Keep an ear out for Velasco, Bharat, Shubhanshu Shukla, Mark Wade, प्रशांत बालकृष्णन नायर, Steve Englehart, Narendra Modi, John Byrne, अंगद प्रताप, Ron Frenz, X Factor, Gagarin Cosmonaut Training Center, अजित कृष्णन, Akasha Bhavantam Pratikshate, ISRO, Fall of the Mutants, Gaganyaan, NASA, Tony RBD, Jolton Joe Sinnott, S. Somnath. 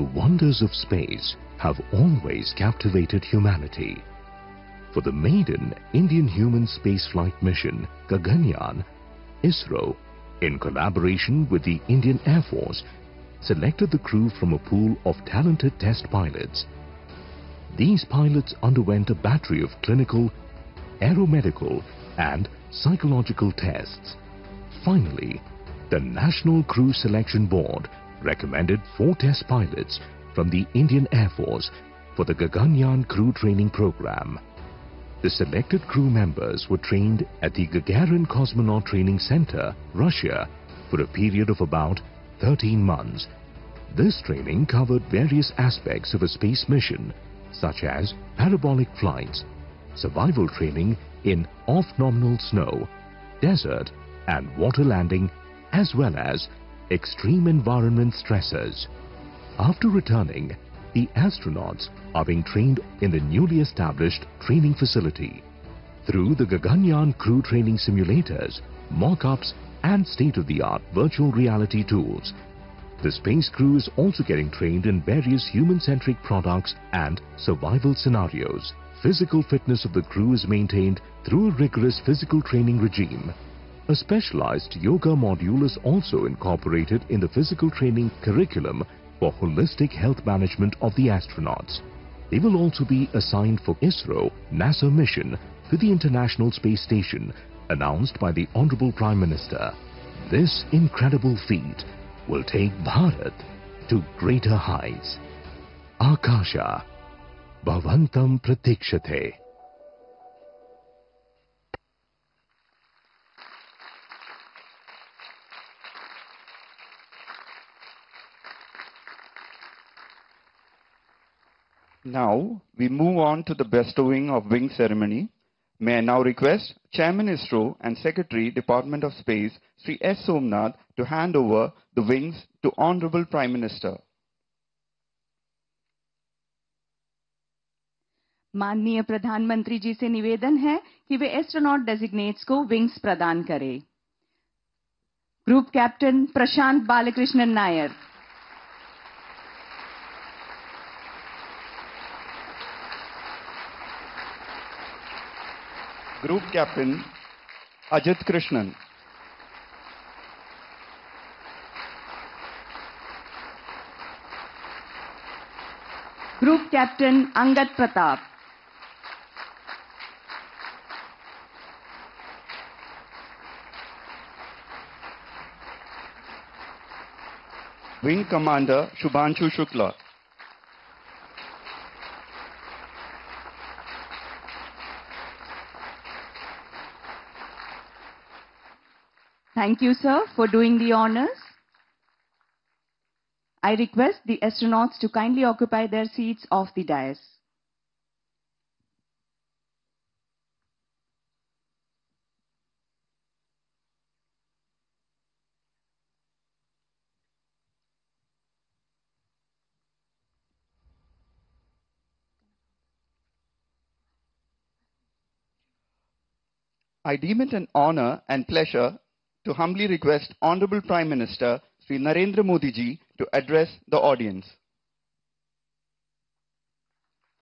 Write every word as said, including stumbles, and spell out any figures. the wonders of space have always captivated humanity. For the maiden Indian human spaceflight mission, Gaganyaan, ISRO, in collaboration with the Indian Air Force, selected the crew from a pool of talented test pilots. These pilots underwent a battery of clinical, aeromedical and psychological tests. Finally, the National Crew Selection Board recommended four test pilots from the Indian Air Force for the Gaganyaan crew training program. The selected crew members were trained at the Gagarin Cosmonaut Training Center, Russia, for a period of about thirteen months. This training covered various aspects of a space mission, such as parabolic flights, survival training in off-nominal snow, desert and water landing, as well as extreme environment stressors. After returning, the astronauts are being trained in the newly established training facility. Through the Gaganyaan crew training simulators, mock-ups and state-of-the-art virtual reality tools, the space crew is also getting trained in various human-centric products and survival scenarios. Physical fitness of the crew is maintained through a rigorous physical training regime. A specialized yoga module is also incorporated in the physical training curriculum for holistic health management of the astronauts. They will also be assigned for ISRO NASA mission to the International Space Station, announced by the Honorable Prime Minister. This incredible feat will take Bharat to greater heights. Akasha Bhavantam Pratikshate. Now we move on to the bestowing of wing ceremony. May I now request Chairman ISRO and Secretary Department of Space Sri S. Somnath to hand over the wings to Honorable Prime Minister. माननीय प्रधानमंत्री जी से निवेदन है कि वे astronaut डेजिग्नेट्स को wings प्रदान करें. Group captain प्रशांत बालकृष्णन नायर. Group captain अजित कृष्णन. Group captain अंगद प्रताप. Wing Commander Shubhanshu Shukla. Thank you, sir, for doing the honors. I request the astronauts to kindly occupy their seats off the dais. I deem it an honor and pleasure to humbly request Honorable Prime Minister Sri Narendra Modi ji to address the audience.